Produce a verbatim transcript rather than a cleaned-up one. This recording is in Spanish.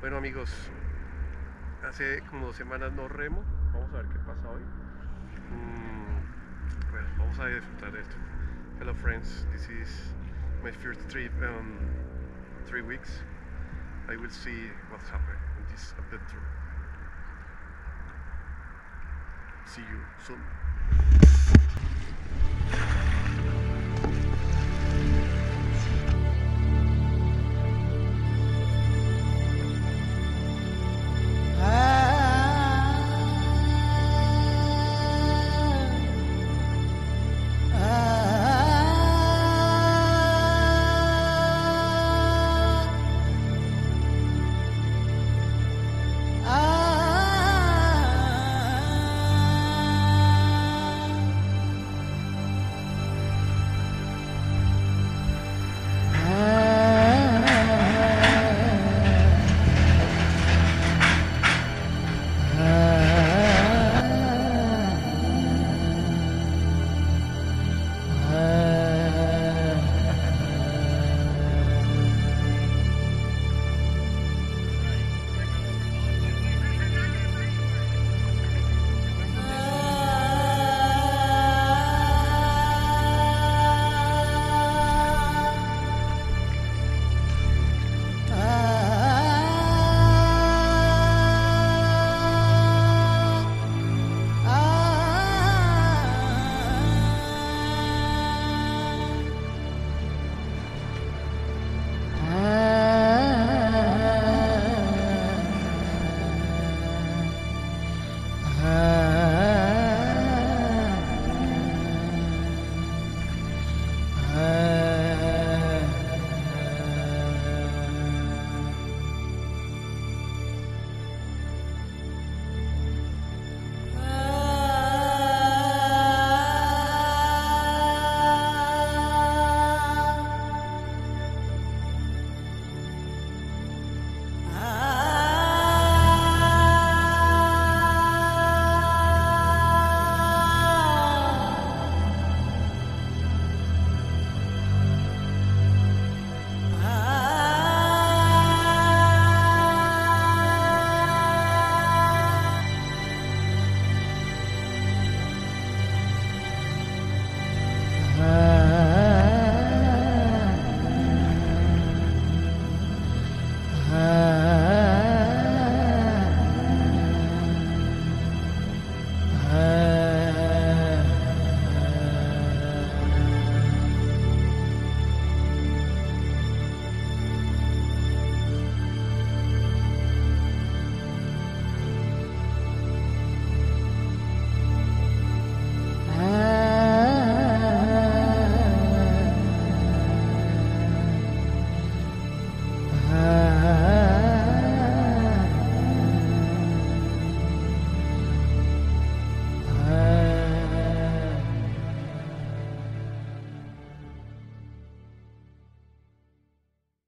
Bueno amigos, hace como dos semanas no remo, vamos a ver qué pasa hoy. Mm, bueno, vamos a disfrutar de esto. Hello friends, this is my first trip in um, three weeks. I will see what's happened in this adventure. See you soon.